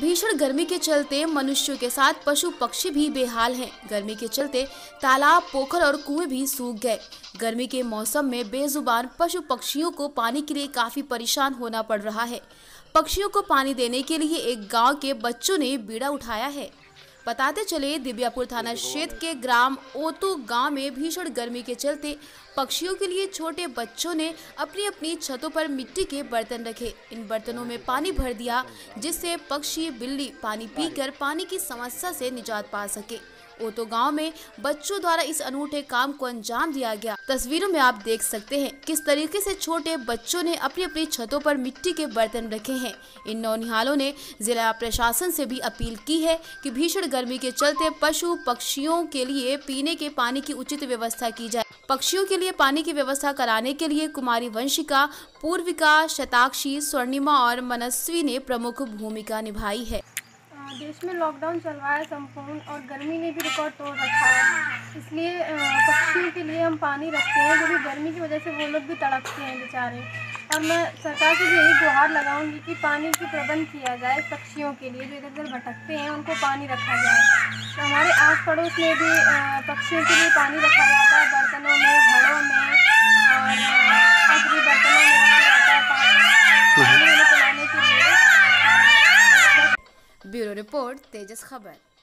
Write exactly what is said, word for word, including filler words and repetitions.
भीषण गर्मी के चलते मनुष्यों के साथ पशु पक्षी भी बेहाल हैं। गर्मी के चलते तालाब, पोखर और कुएं भी सूख गए। गर्मी के मौसम में बेजुबान पशु पक्षियों को पानी के लिए काफी परेशान होना पड़ रहा है। पक्षियों को पानी देने के लिए एक गाँव के बच्चों ने बीड़ा उठाया है। बताते चले, दिबियापुर थाना क्षेत्र के ग्राम ओतों गांव में भीषण गर्मी के चलते पक्षियों के लिए छोटे बच्चों ने अपनी अपनी छतों पर मिट्टी के बर्तन रखे। इन बर्तनों में पानी भर दिया, जिससे पक्षी बिल्ली पानी पीकर पानी की समस्या से निजात पा सके। ओतों गांव में बच्चों द्वारा इस अनूठे काम को अंजाम दिया गया। तस्वीरों में आप देख सकते हैं किस तरीके से छोटे बच्चों ने अपनी अपनी छतों पर मिट्टी के बर्तन रखे हैं। इन नौनिहालों ने जिला प्रशासन से भी अपील की है कि भीषण गर्मी के चलते पशु पक्षियों के लिए पीने के पानी की उचित व्यवस्था की जाए। पक्षियों के लिए पानी की व्यवस्था कराने के लिए कुमारी वंशिका, पूर्विका, शताक्षी, स्वर्णिका और मनस्वी ने प्रमुख भूमिका निभाई है। देश में लॉकडाउन चल रहा है संपूर्ण, और गर्मी ने भी रिकॉर्ड तोड़ रखा है। इसलिए पक्षियों के लिए हम पानी रखते हैं, क्योंकि गर्मी की वजह से वो लोग भी तड़पते हैं बेचारे। और मैं सरकार से भी यही गुहार लगाऊंगी कि पानी की प्रबंध किया जाए पक्षियों के लिए, जो इधर उधर भटकते हैं उनको पानी रखा जाए। तो हमारे आस पड़ोस में भी पक्षियों के लिए पानी रखा जाता है, बर्तनों में, घड़ों में और आखिरी बर्तनों में रखा जाता है। ब्यूरो रिपोर्ट, तेजस खबर।